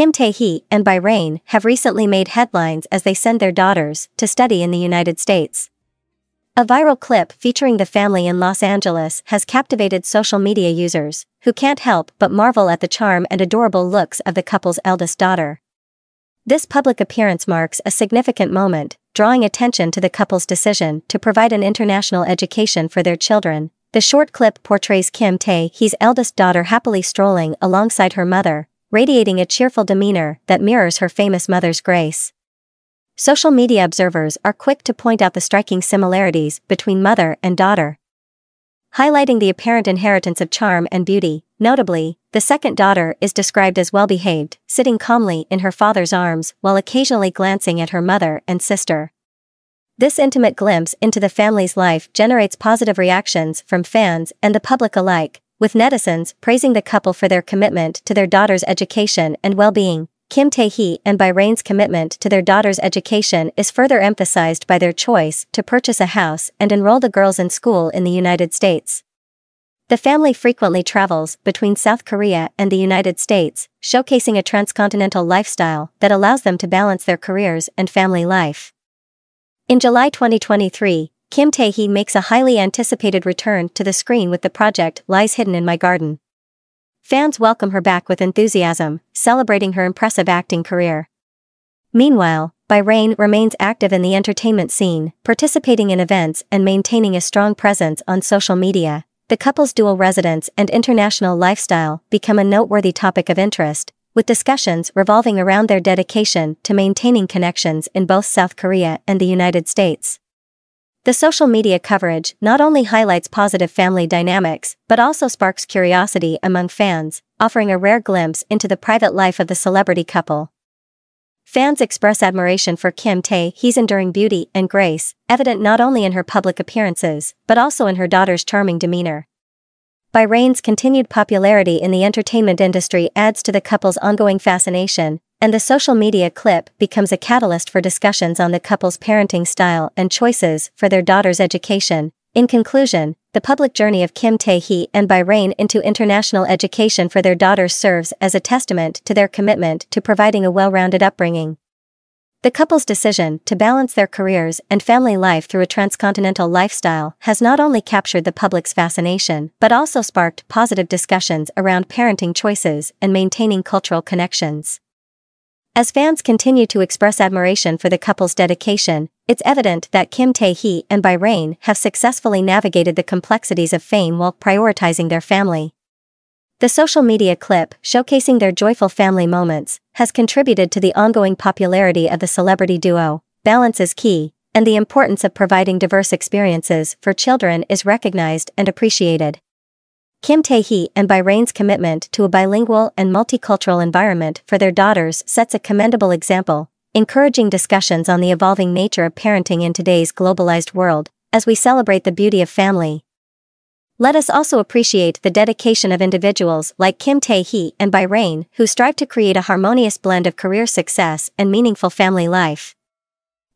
Kim Tae-hee and Bi Rain have recently made headlines as they send their daughters to study in the United States. A viral clip featuring the family in Los Angeles has captivated social media users, who can't help but marvel at the charm and adorable looks of the couple's eldest daughter. This public appearance marks a significant moment, drawing attention to the couple's decision to provide an international education for their children. The short clip portrays Kim Tae-hee's eldest daughter happily strolling alongside her mother, radiating a cheerful demeanor that mirrors her famous mother's grace. Social media observers are quick to point out the striking similarities between mother and daughter, highlighting the apparent inheritance of charm and beauty. Notably, the second daughter is described as well-behaved, sitting calmly in her father's arms while occasionally glancing at her mother and sister. This intimate glimpse into the family's life generates positive reactions from fans and the public alike, with netizens praising the couple for their commitment to their daughter's education and well-being. Kim Tae-hee and Bi Rain's commitment to their daughter's education is further emphasized by their choice to purchase a house and enroll the girls in school in the United States. The family frequently travels between South Korea and the United States, showcasing a transcontinental lifestyle that allows them to balance their careers and family life. In July 2023, Kim Tae-hee makes a highly anticipated return to the screen with the project Lies Hidden in My Garden. Fans welcome her back with enthusiasm, celebrating her impressive acting career. Meanwhile, Bi Rain remains active in the entertainment scene, participating in events and maintaining a strong presence on social media. The couple's dual residence and international lifestyle become a noteworthy topic of interest, with discussions revolving around their dedication to maintaining connections in both South Korea and the United States. The social media coverage not only highlights positive family dynamics but also sparks curiosity among fans, offering a rare glimpse into the private life of the celebrity couple. Fans express admiration for Kim Tae-hee's enduring beauty and grace, evident not only in her public appearances but also in her daughter's charming demeanor. Bi Rain's continued popularity in the entertainment industry adds to the couple's ongoing fascination, and the social media clip becomes a catalyst for discussions on the couple's parenting style and choices for their daughter's education. In conclusion, the public journey of Kim Tae-hee and Bi Rain into international education for their daughters serves as a testament to their commitment to providing a well-rounded upbringing. The couple's decision to balance their careers and family life through a transcontinental lifestyle has not only captured the public's fascination but also sparked positive discussions around parenting choices and maintaining cultural connections. As fans continue to express admiration for the couple's dedication, it's evident that Kim Tae-hee and Bi Rain have successfully navigated the complexities of fame while prioritizing their family. The social media clip showcasing their joyful family moments has contributed to the ongoing popularity of the celebrity duo. Balance is key, and the importance of providing diverse experiences for children is recognized and appreciated. Kim Tae-hee and Bi Rain's commitment to a bilingual and multicultural environment for their daughters sets a commendable example, encouraging discussions on the evolving nature of parenting in today's globalized world. As we celebrate the beauty of family, let us also appreciate the dedication of individuals like Kim Tae-hee and Bi Rain, who strive to create a harmonious blend of career success and meaningful family life.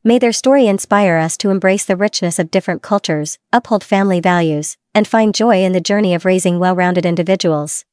May their story inspire us to embrace the richness of different cultures, uphold family values, and find joy in the journey of raising well-rounded individuals.